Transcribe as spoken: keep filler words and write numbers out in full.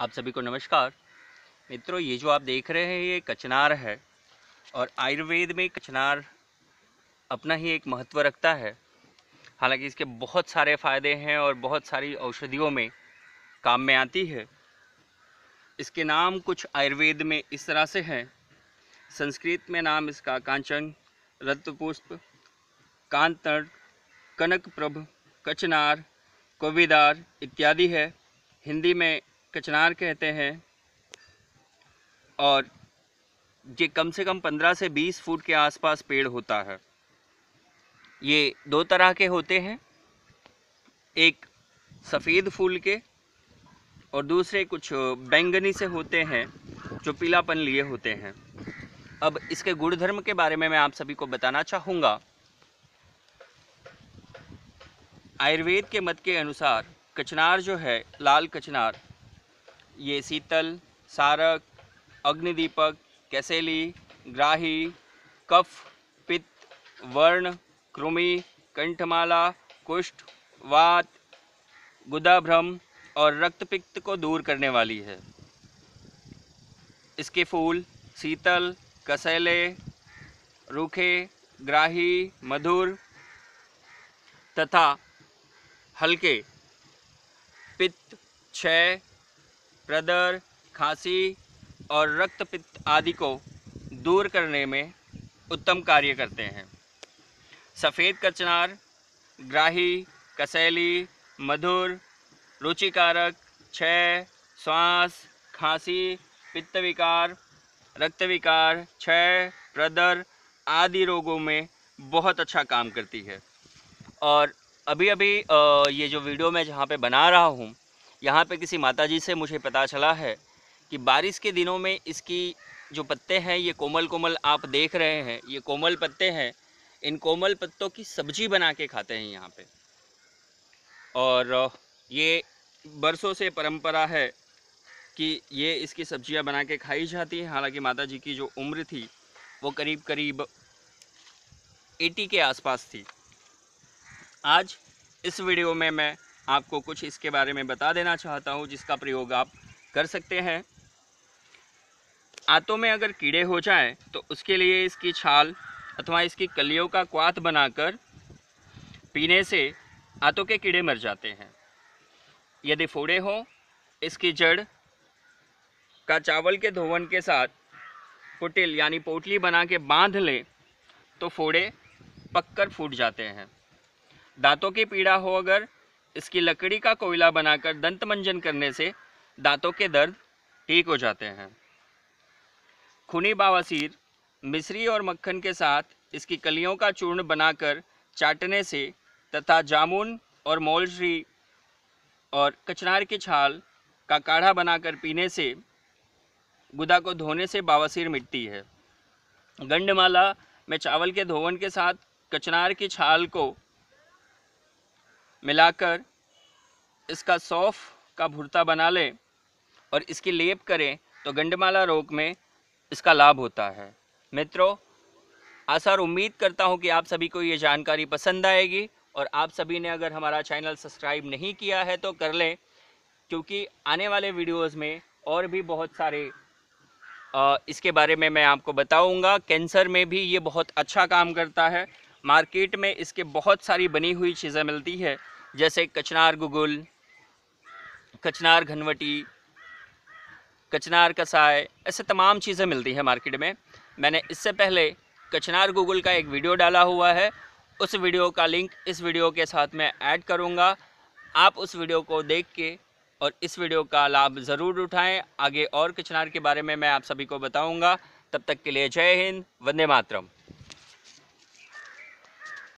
आप सभी को नमस्कार मित्रों। ये जो आप देख रहे हैं ये कचनार है और आयुर्वेद में कचनार अपना ही एक महत्व रखता है। हालांकि इसके बहुत सारे फायदे हैं और बहुत सारी औषधियों में काम में आती है। इसके नाम कुछ आयुर्वेद में इस तरह से हैं। संस्कृत में नाम इसका कांचन, रत्नपुष्प, कांतन, कनक प्रभ, कचनार, कोविदार इत्यादि है। हिंदी में कचनार कहते हैं। और ये कम से कम पंद्रह से बीस फुट के आसपास पेड़ होता है। ये दो तरह के होते हैं, एक सफ़ेद फूल के और दूसरे कुछ बैंगनी से होते हैं जो पीलापन लिए होते हैं। अब इसके गुणधर्म के बारे में मैं आप सभी को बताना चाहूँगा। आयुर्वेद के मत के अनुसार कचनार जो है, लाल कचनार, ये शीतल, सारक, अग्निदीपक, कैसेली, ग्राही, कफ, पित्त, वर्ण, कृमि, कंठमाला, कुष्ठ, वात, गुदाभ्रम और रक्तपित्त को दूर करने वाली है। इसके फूल शीतल, कसेले, रूखे, ग्राही, मधुर तथा हल्के, पित्त, क्षय, प्रदर, खांसी और रक्तपित्त आदि को दूर करने में उत्तम कार्य करते हैं। सफ़ेद कचनार ग्राही, कसेली, मधुर, रुचिकारक, क्षय, श्वास, खांसी, पित्त विकार, रक्त विकार, क्षय, प्रदर आदि रोगों में बहुत अच्छा काम करती है। और अभी अभी ये जो वीडियो मैं जहाँ पे बना रहा हूँ, यहाँ पे किसी माताजी से मुझे पता चला है कि बारिश के दिनों में इसकी जो पत्ते हैं ये कोमल कोमल आप देख रहे हैं, ये कोमल पत्ते हैं। इन कोमल पत्तों की सब्जी बना के खाते हैं यहाँ पे। और ये बरसों से परंपरा है कि ये इसकी सब्जियाँ बना के खाई जाती हैं। हालांकि माताजी की जो उम्र थी वो करीब करीब अस्सी के आसपास थी। आज इस वीडियो में मैं आपको कुछ इसके बारे में बता देना चाहता हूँ जिसका प्रयोग आप कर सकते हैं। आंतों में अगर कीड़े हो जाएं तो उसके लिए इसकी छाल अथवा इसकी कलियों का क्वाथ बनाकर पीने से आंतों के कीड़े मर जाते हैं। यदि फोड़े हों, इसकी जड़ का चावल के धोवन के साथ पुटिल यानी पोटली बना के बांध लें तो फोड़े पककर फूट जाते हैं। दांतों की पीड़ा हो अगर, इसकी लकड़ी का कोयला बनाकर दंत मंजन करने से दांतों के दर्द ठीक हो जाते हैं। खूनी बावासीर मिश्री और मक्खन के साथ इसकी कलियों का चूर्ण बनाकर चाटने से तथा जामुन और मौलश्री और कचनार की छाल का काढ़ा बनाकर पीने से गुदा को धोने से बावासीर मिटती है। गंडमाला में चावल के धोवन के साथ कचनार की छाल को मिलाकर इसका सौफ का भुरता बना लें और इसकी लेप करें तो गंडमाला रोग में इसका लाभ होता है। मित्रों, आशा और उम्मीद करता हूं कि आप सभी को ये जानकारी पसंद आएगी। और आप सभी ने अगर हमारा चैनल सब्सक्राइब नहीं किया है तो कर लें, क्योंकि आने वाले वीडियोस में और भी बहुत सारे इसके बारे में मैं आपको बताऊँगा। कैंसर में भी ये बहुत अच्छा काम करता है। मार्केट में इसके बहुत सारी बनी हुई चीज़ें मिलती है, जैसे कचनार गुगुल, कचनार घनवटी, कचनार कसाय, ऐसे तमाम चीज़ें मिलती हैं मार्केट में। मैंने इससे पहले कचनार गुगुल का एक वीडियो डाला हुआ है, उस वीडियो का लिंक इस वीडियो के साथ मैं ऐड करूँगा। आप उस वीडियो को देख के और इस वीडियो का लाभ ज़रूर उठाएँ। आगे और कचनार के बारे में मैं आप सभी को बताऊँगा। तब तक के लिए जय हिंद, वंदे मातरम।